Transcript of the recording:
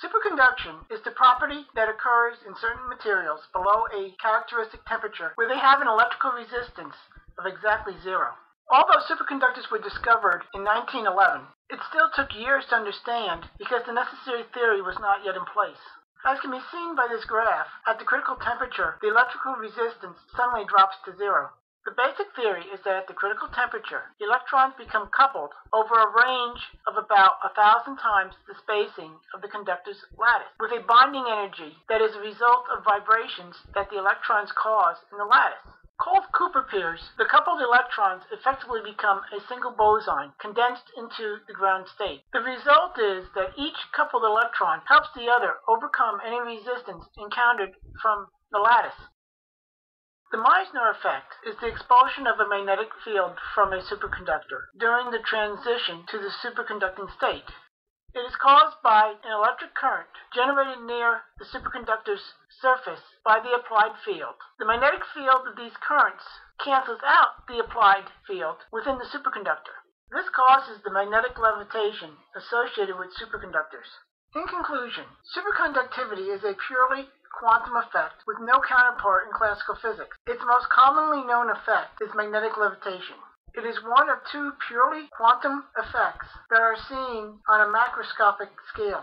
Superconduction is the property that occurs in certain materials below a characteristic temperature where they have an electrical resistance of exactly zero. Although superconductors were discovered in 1911, it still took years to understand because the necessary theory was not yet in place. As can be seen by this graph, at the critical temperature, the electrical resistance suddenly drops to zero. The basic theory is that at the critical temperature, electrons become coupled over a range of about 1,000 times the spacing of the conductor's lattice, with a binding energy that is a result of vibrations that the electrons cause in the lattice. Called Cooper pairs, the coupled electrons effectively become a single boson condensed into the ground state. The result is that each coupled electron helps the other overcome any resistance encountered from the lattice. The Meissner effect is the expulsion of a magnetic field from a superconductor during the transition to the superconducting state. It is caused by an electric current generated near the superconductor's surface by the applied field. The magnetic field of these currents cancels out the applied field within the superconductor. This causes the magnetic levitation associated with superconductors. In conclusion, superconductivity is a purely quantum effect with no counterpart in classical physics. Its most commonly known effect is magnetic levitation. It is one of two purely quantum effects that are seen on a macroscopic scale.